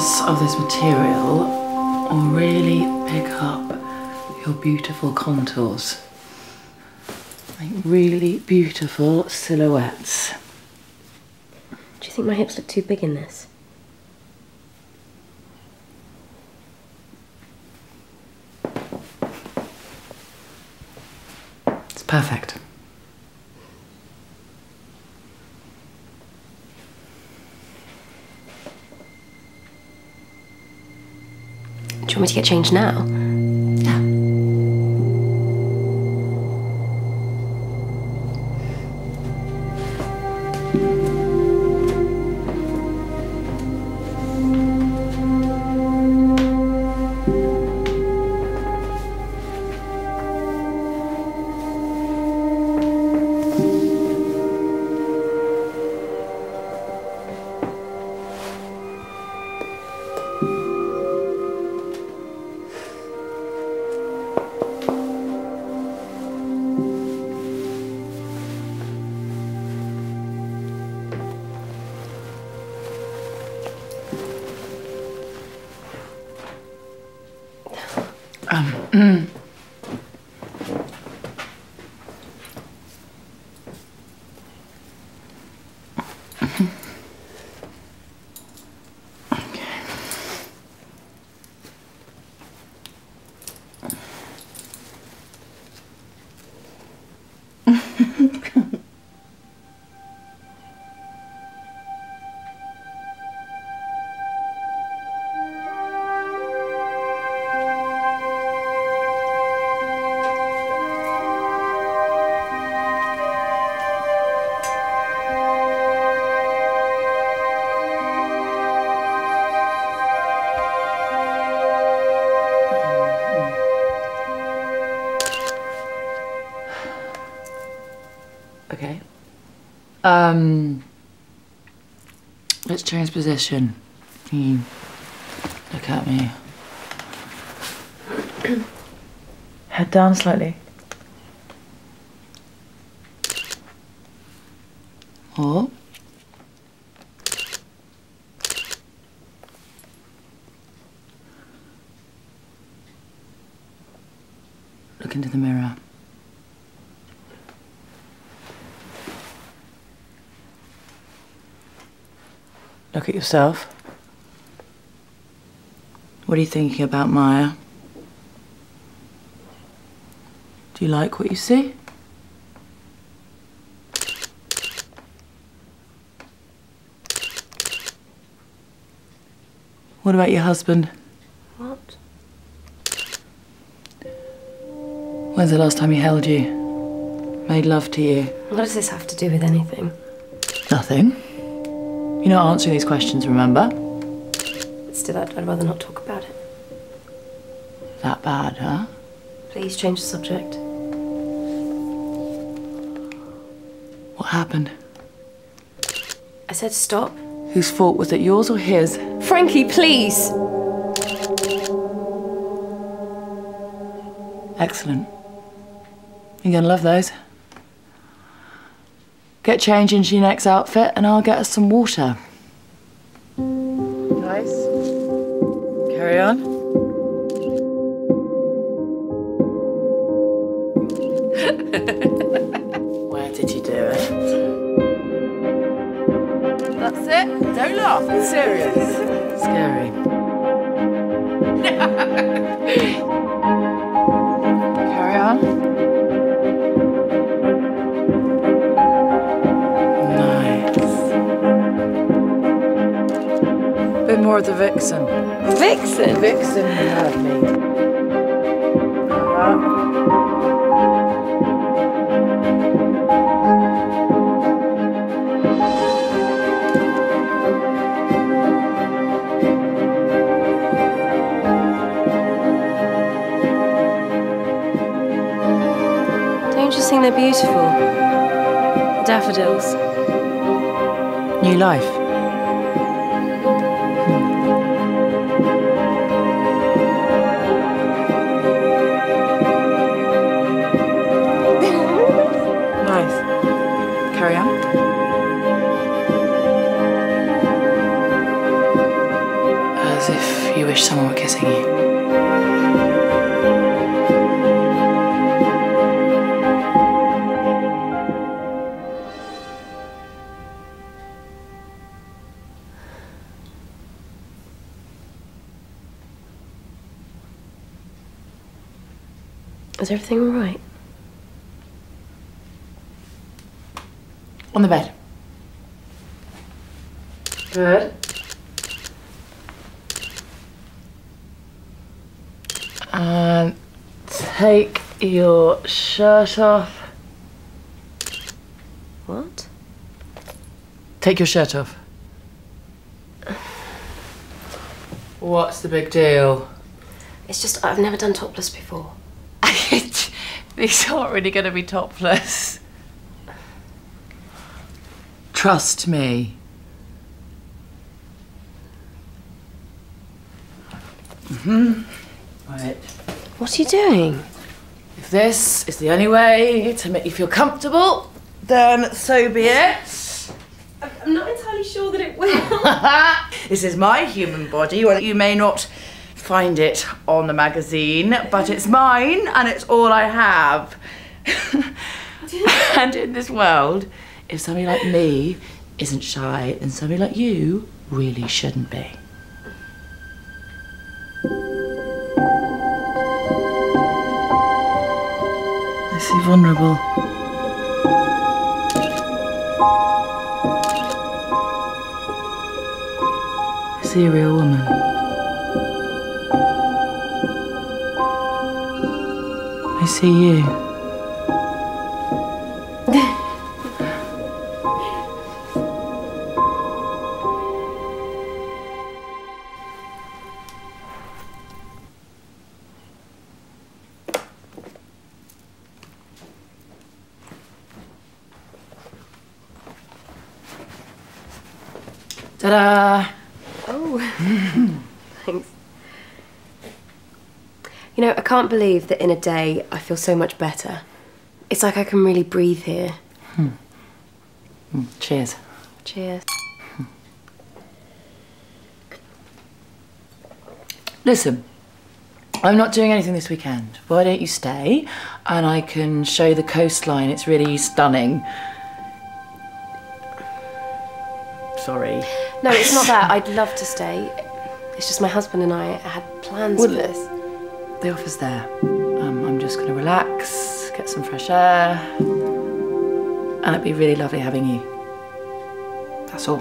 richness of this material will really pick up your beautiful contours. Like really beautiful silhouettes. Do you think my hips look too big in this? It's perfect. Do you want me to get changed now? Yeah. Okay. Let's change position. Can you look at me? Head down slightly. Or look into the mirror. Look at yourself. What are you thinking about, Maya? Do you like what you see? What about your husband? What? When's the last time he held you? Made love to you? What does this have to do with anything? Nothing. You're not answering these questions, remember? But still, I'd rather not talk about it. That bad, huh? Please change the subject. What happened? I said stop. Whose fault was it, yours or his? Frankie, please! Excellent. You're gonna love those. Get changed into your next outfit and I'll get us some water. Nice. Carry on. Where did you do it? That's it. Don't laugh, it's serious. Scary. Carry on. More of the Vixen. The Vixen? The Vixen had me. Don't you just think they're beautiful? Daffodils. New life. Is everything all right? On the bed. Good. And take your shirt off. What? Take your shirt off. What's the big deal? It's just I've never done topless before. These aren't really going to be topless. Trust me. Mm-hmm. Right. What are you doing? If this is the only way to make you feel comfortable, then so be it. I'm not entirely sure that it will. This is my human body. Well, you may not find it on the magazine, but it's mine and it's all I have. And in this world, if somebody like me isn't shy, then somebody like you really shouldn't be. I see vulnerable. I see a real woman. I see you. Ta-da! Oh, thanks. You know, I can't believe that in a day I feel so much better. It's like I can really breathe here. Hmm. Mm, cheers. Cheers. Hmm. Listen, I'm not doing anything this weekend. Why don't you stay and I can show the coastline? It's really stunning. Sorry. No, it's not that. I'd love to stay. It's just my husband and I had plans for this. The offer's there. I'm just going to relax, get some fresh air, and it'd be really lovely having you. That's all.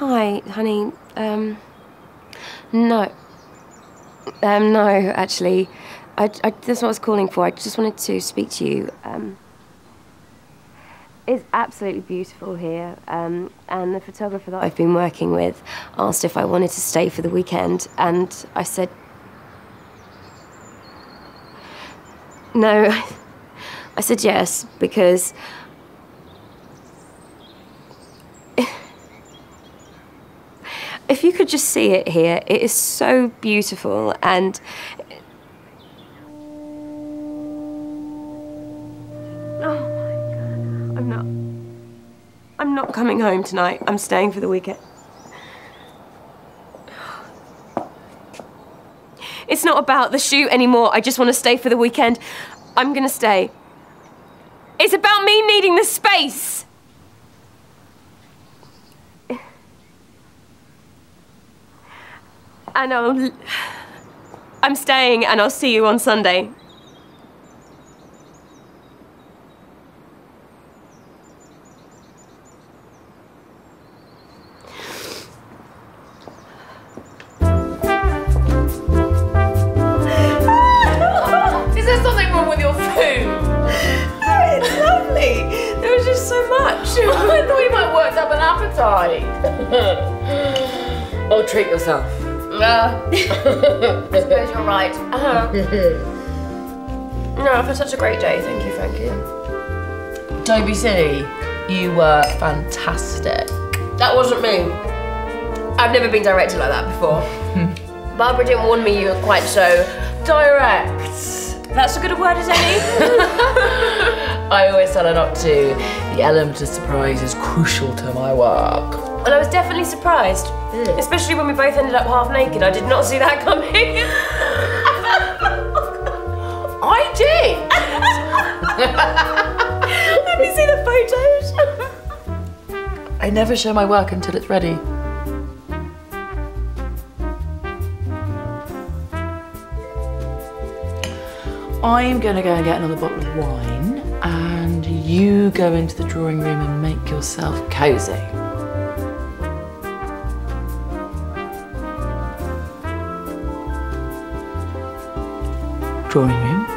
Hi, honey, no. No, actually. That's what I was calling for. I just wanted to speak to you. It's absolutely beautiful here, and the photographer that I've been working with asked if I wanted to stay for the weekend, and I said... No, I said yes, because... If you could just see it here, it is so beautiful and... Oh my God, I'm not coming home tonight. I'm staying for the weekend. It's not about the shoot anymore. I just want to stay for the weekend. I'm gonna stay. It's about me needing the space. And I'm staying, and I'll see you on Sunday. Is there something wrong with your food? No, it's lovely. There was just so much. I thought you might have worked up an appetite. Oh, treat yourself. I suppose you're right. No, I've had such a great day. Thank you, Frankie. Don't be silly. You were fantastic. That wasn't me. I've never been directed like that before. Barbara didn't warn me you were quite so direct. That's as good a word as any. I always tell her not to. The element of surprise is crucial to my work. Well, I was definitely surprised, especially when we both ended up half naked. I did not see that coming. I did. Let me see the photos. I never show my work until it's ready. I'm gonna go and get another bottle of wine, and you go into the drawing room and make yourself cozy. Drawing room.